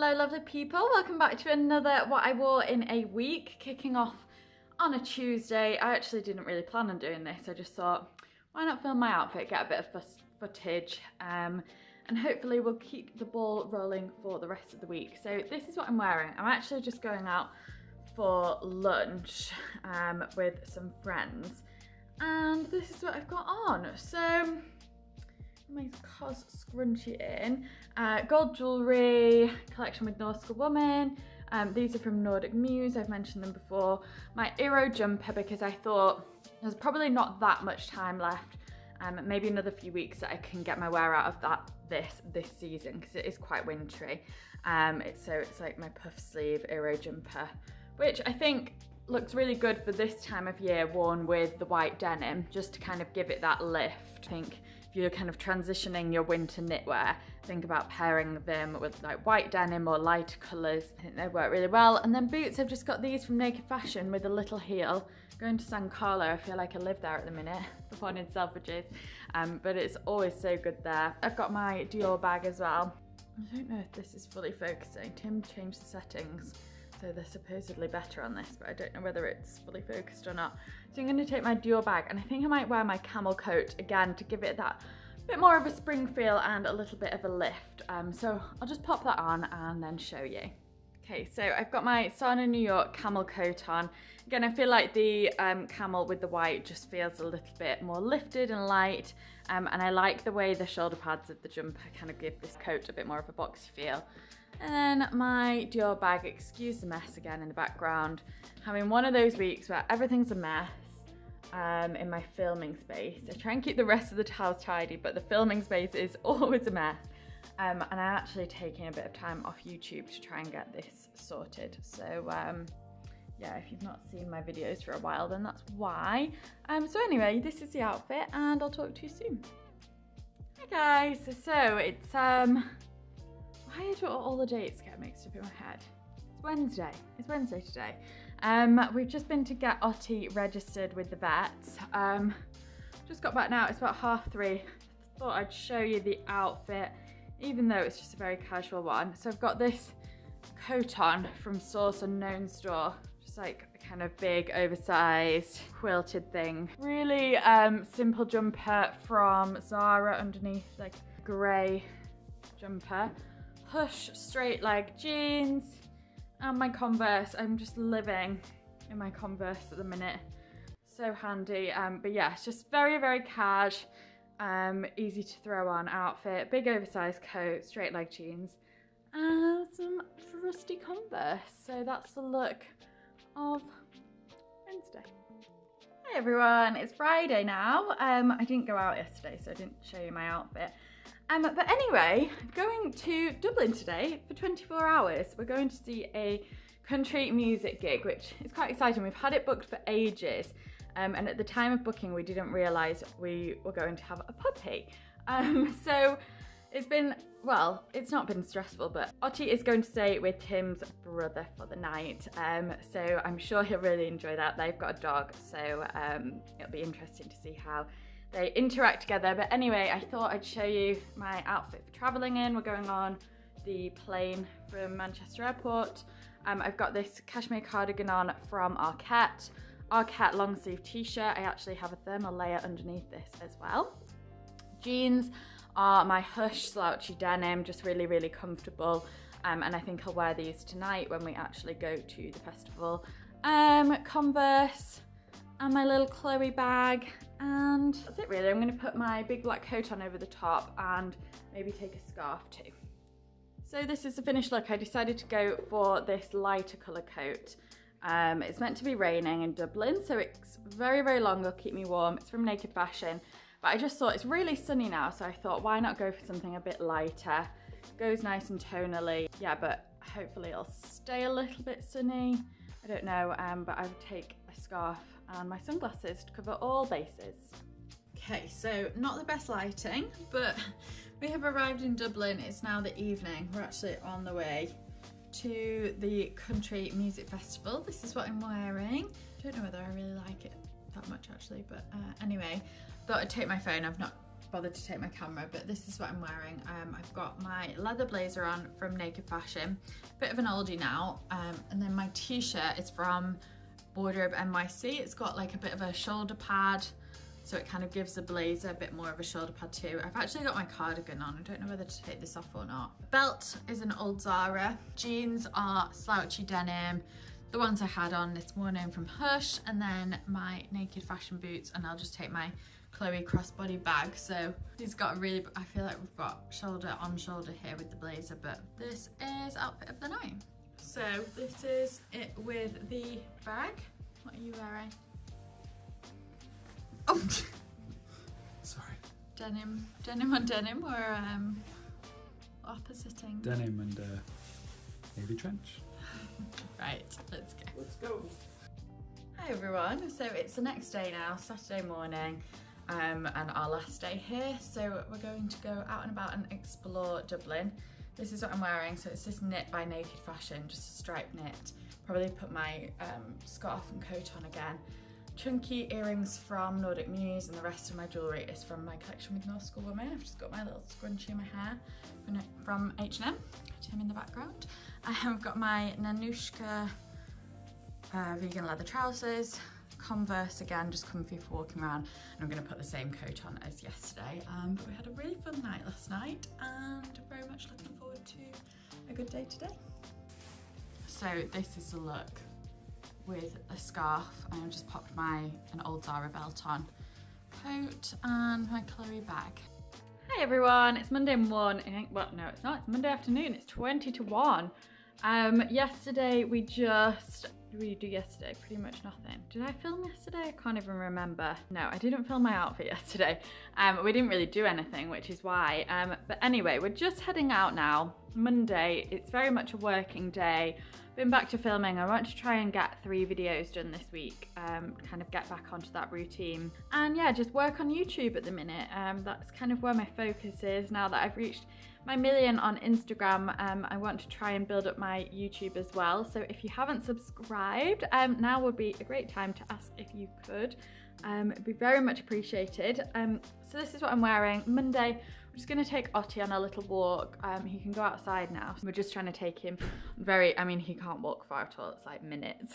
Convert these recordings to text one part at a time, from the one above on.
Hello lovely people, welcome back to another What I Wore in a Week, kicking off on a Tuesday. I actually didn't really plan on doing this, I just thought why not film my outfit, get a bit of footage and hopefully we'll keep the ball rolling for the rest of the week. So this is what I'm wearing. I'm actually just going out for lunch with some friends and this is what I've got on. So my cos scrunchie in, gold jewellery, collection with Northskull Woman, these are from Nordic Muse, I've mentioned them before. My Aero jumper because I thought there's probably not that much time left, maybe another few weeks that I can get my wear out of that this season because it is quite wintry. So it's like my puff sleeve Aero jumper, which I think looks really good for this time of year worn with the white denim just to kind of give it that lift. I think if you're kind of transitioning your winter knitwear, think about pairing them with like white denim or lighter colours. I think they work really well. And then boots, I've just got these from Naked Fashion with a little heel. Going to San Carlo, I feel like I live there at the minute, the one in Selfridges, but it's always so good there. I've got my Dior bag as well. I don't know if this is fully focusing. Tim changed the settings. So they're supposedly better on this, but I don't know whether it's fully focused or not. So I'm going to take my Dior bag and I think I might wear my camel coat again to give it that bit more of a spring feel and a little bit of a lift. So I'll just pop that on and then show you. Okay, so I've got my Sanna New York camel coat on. Again, I feel like the camel with the white just feels a little bit more lifted and light. And I like the way the shoulder pads of the jumper kind of give this coat a bit more of a boxy feel. And then my Dior bag, excuse the mess again in the background. Having one of those weeks where everything's a mess in my filming space. I try and keep the rest of the house tidy, but the filming space is always a mess. And I'm actually taking a bit of time off YouTube to try and get this sorted. So yeah, if you've not seen my videos for a while, then that's why. So anyway, this is the outfit and I'll talk to you soon. Hi guys, so it's... Why do all the dates get mixed up in my head? It's Wednesday today. We've just been to get Ottie registered with the vets. Just got back now, it's about 3:30. Thought I'd show you the outfit, even though it's just a very casual one. So I've got this coat on from Source Unknown Store, just like a kind of big, oversized, quilted thing. Really simple jumper from Zara underneath, like grey jumper. HUSH straight leg jeans and my Converse. I'm just living in my Converse at the minute, so handy. But yeah, it's just very cash, easy to throw on outfit, big oversized coat, straight leg jeans and some rusty Converse. So that's the look of Wednesday. Hey everyone, it's Friday now. I didn't go out yesterday so I didn't show you my outfit. But anyway, going to Dublin today for 24 hours. We're going to see a country music gig, which is quite exciting. We've had it booked for ages. And at the time of booking, we didn't realise we were going to have a puppy. So it's been, well, it's not been stressful, but Ottie is going to stay with Tim's brother for the night. So I'm sure he'll really enjoy that. They've got a dog, so it'll be interesting to see how they interact together. But anyway, I thought I'd show you my outfit for traveling in. We're going on the plane from Manchester Airport. I've got this cashmere cardigan on from Arket. Arket long sleeve t-shirt. I actually have a thermal layer underneath this as well. Jeans are my HUSH slouchy denim, just really comfortable. And I think I'll wear these tonight when we actually go to the festival. Converse and my little Chloe bag. And that's it really. I'm going to put my big black coat on over the top and maybe take a scarf too. So this is the finished look. I decided to go for this lighter colour coat. It's meant to be raining in Dublin, so it's very long, it'll keep me warm. It's from Naked Fashion, but I just thought it's really sunny now, so I thought why not go for something a bit lighter. It goes nice and tonally. Yeah, but hopefully it'll stay a little bit sunny. I don't know, but I would take a scarf and my sunglasses to cover all bases. Okay, so not the best lighting, but we have arrived in Dublin. It's now the evening. We're actually on the way to the Country Music Festival. This is what I'm wearing. Don't know whether I really like it that much actually, but anyway, thought I'd take my phone. I've not bothered to take my camera, but this is what I'm wearing. I've got my leather blazer on from Naked Fashion, bit of an oldie now, and then my t-shirt is from Wardrobe NYC. It's got like a bit of a shoulder pad, so it kind of gives the blazer a bit more of a shoulder pad too. I've actually got my cardigan on. I don't know whether to take this off or not. Belt is an old Zara. Jeans are slouchy denim, the ones I had on this morning from HUSH, and then my Naked Fashion boots, and I'll just take my Chloe crossbody bag. So she's got a really, I feel like we've got shoulder on shoulder here with the blazer, but this is outfit of the night. So this is it with the bag. What are you wearing? Oh, sorry. Denim on denim, or oppositing. Denim and navy trench. Right, let's go. Let's go. Hi everyone. So it's the next day now, Saturday morning, and our last day here. So we're going to go out and about and explore Dublin. This is what I'm wearing. So it's this knit by Naked Fashion, just a striped knit. Probably put my scarf and coat on again. Chunky earrings from Nordic Muse, and the rest of my jewellery is from my collection with Northskull Woman. I've just got my little scrunchie in my hair from H&M, H&M in the background. I have got my Nanushka vegan leather trousers, Converse again, just comfy for walking around, and I'm going to put the same coat on as yesterday. But we had a really fun night last night, and very much looking forward to a good day today. So this is the look, with a scarf. I just popped an old Zara belt on, coat and my Chloe bag. Hi everyone, it's Monday morning. Well, no it's not, it's Monday afternoon, it's 20 to 1. Yesterday what did we do yesterday? Pretty much nothing. Did I film yesterday? I can't even remember. No, I didn't film my outfit yesterday. We didn't really do anything, which is why. But anyway, we're just heading out now. Monday, it's very much a working day. Been back to filming. I want to try and get 3 videos done this week, kind of get back onto that routine. And yeah, just work on YouTube at the minute. That's kind of where my focus is now that I've reached my million on Instagram. I want to try and build up my YouTube as well. So if you haven't subscribed, now would be a great time to ask if you could. It'd be very much appreciated. So this is what I'm wearing. Monday, we're just going to take Ottie on a little walk. He can go outside now. We're just trying to take him he can't walk far at all. It's like minutes.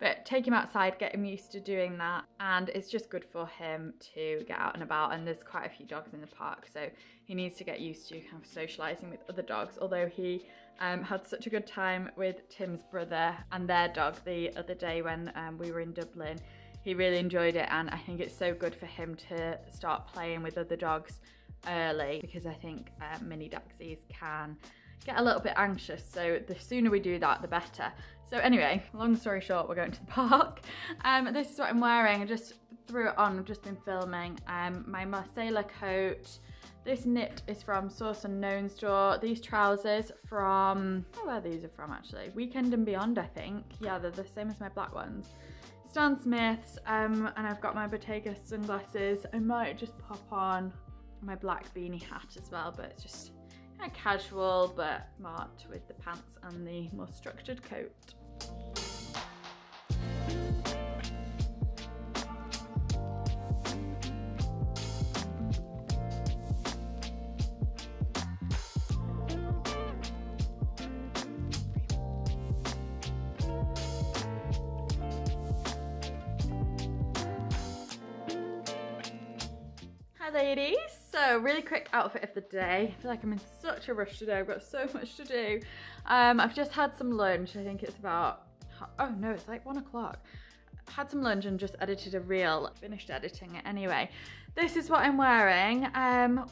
But take him outside, get him used to doing that. And it's just good for him to get out and about. And there's quite a few dogs in the park, so he needs to get used to kind of socialising with other dogs. Although he had such a good time with Tim's brother and their dog the other day when we were in Dublin. He really enjoyed it, and I think it's so good for him to start playing with other dogs early, because I think mini dachshunds can get a little bit anxious, so the sooner we do that the better. So anyway, long story short, we're going to the park. This is what I'm wearing. I just threw it on, I've just been filming. My Marcella coat. This knit is from Source Unknown Store. These trousers from, I don't know where these are from actually, Weekend and Beyond I think. Yeah, they're the same as my black ones. Stan Smiths, and I've got my Bottega sunglasses. I might just pop on my black beanie hat as well, but it's just kind of casual but smart with the pants and the more structured coat. Ladies, so really quick outfit of the day. I feel like I'm in such a rush today. I've got so much to do. I've just had some lunch. I think it's about, oh no, it's like 1 o'clock. Had some lunch and just edited a reel. Finished editing it anyway. This is what I'm wearing.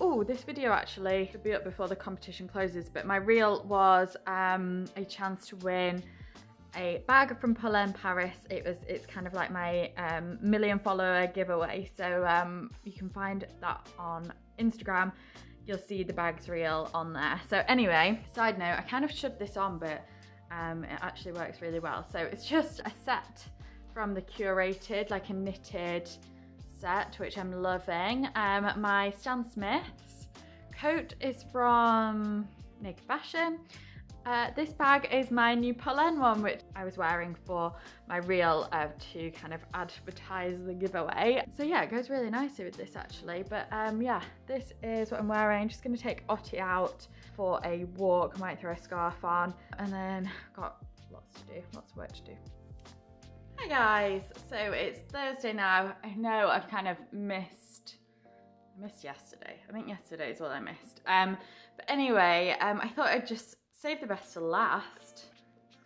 Oh, this video actually should be up before the competition closes, but my reel was a chance to win a bag from Pauline Paris. It's kind of like my million follower giveaway. So you can find that on Instagram. You'll see the bags reel on there. So anyway, side note, I kind of shoved this on, but it actually works really well. So it's just a set from the Curated, like a knitted set, which I'm loving. My Stan Smiths coat is from Naked Fashion. This bag is my new Pauline one, which I was wearing for my reel to kind of advertise the giveaway. So yeah, it goes really nicely with this actually. But yeah, this is what I'm wearing. Just gonna take Ottie out for a walk. I might throw a scarf on, and then I've got lots to do, lots of work to do. Hi guys, so it's Thursday now. I know I've kind of missed yesterday. I think yesterday is what I missed. But anyway, I thought I'd just save the best to last.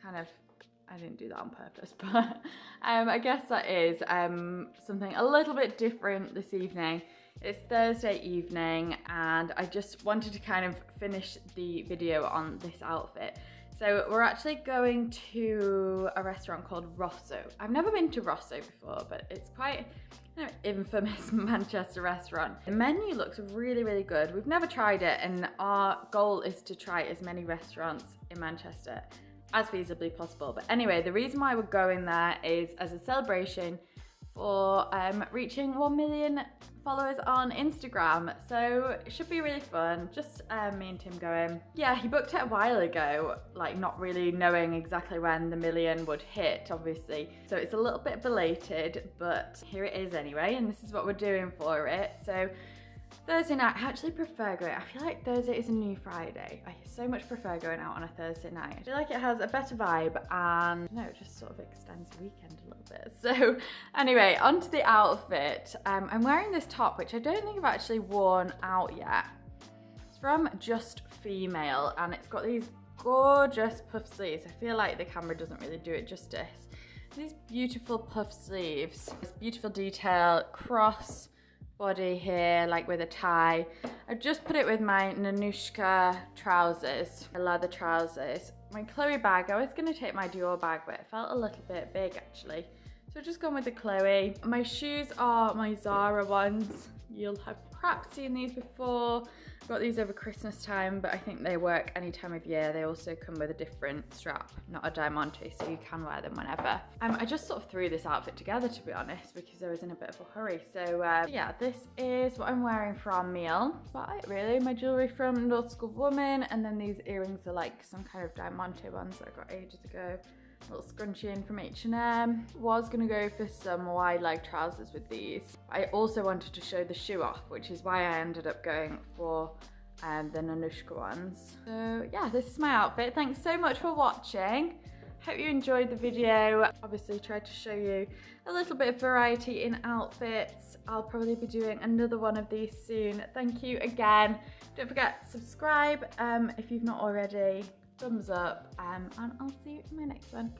Kind of, I didn't do that on purpose, but I guess that is something a little bit different this evening. It's Thursday evening and I just wanted to kind of finish the video on this outfit. So we're actually going to a restaurant called Rosso. I've never been to Rosso before, but it's quite an infamous Manchester restaurant. The menu looks really, really good. We've never tried it, and our goal is to try as many restaurants in Manchester as feasibly possible. But anyway, the reason why we're going there is as a celebration for reaching 1 million followers on Instagram. So it should be really fun, just me and Tim going. Yeah, he booked it a while ago, like not really knowing exactly when the million would hit, obviously. So it's a little bit belated, but here it is anyway, and this is what we're doing for it. So Thursday night, I actually prefer going. I feel like Thursday is a new Friday. I so much prefer going out on a Thursday night. I feel like it has a better vibe, and no, it just sort of extends the weekend a little bit. So anyway, onto the outfit. I'm wearing this top, which I don't think I've actually worn out yet. It's from Just Female, and it's got these gorgeous puff sleeves. I feel like the camera doesn't really do it justice. These beautiful puff sleeves, this beautiful detail, cross body here, like with a tie. I've just put it with my Nanushka trousers, my leather trousers. My Chloe bag, I was gonna take my Dior bag, but it felt a little bit big actually. So I've just gone with the Chloe. My shoes are my Zara ones. You'll have perhaps seen these before. Got these over Christmas time, but I think they work any time of year. They also come with a different strap, not a diamante, so you can wear them whenever. I just sort of threw this outfit together, to be honest, because I was in a bit of a hurry. So yeah, this is what I'm wearing for our meal. But it really, my jewellery from Northskull Woman, and then these earrings are like some kind of diamante ones that I got ages ago. A little scrunchie in from H&M. Was gonna go for some wide leg trousers with these. I also wanted to show the shoe off, which is why I ended up going for the Nanushka ones. So yeah, this is my outfit. Thanks so much for watching. Hope you enjoyed the video. Obviously tried to show you a little bit of variety in outfits. I'll probably be doing another one of these soon. Thank you again. Don't forget, subscribe if you've not already. Thumbs up, and I'll see you in my next one.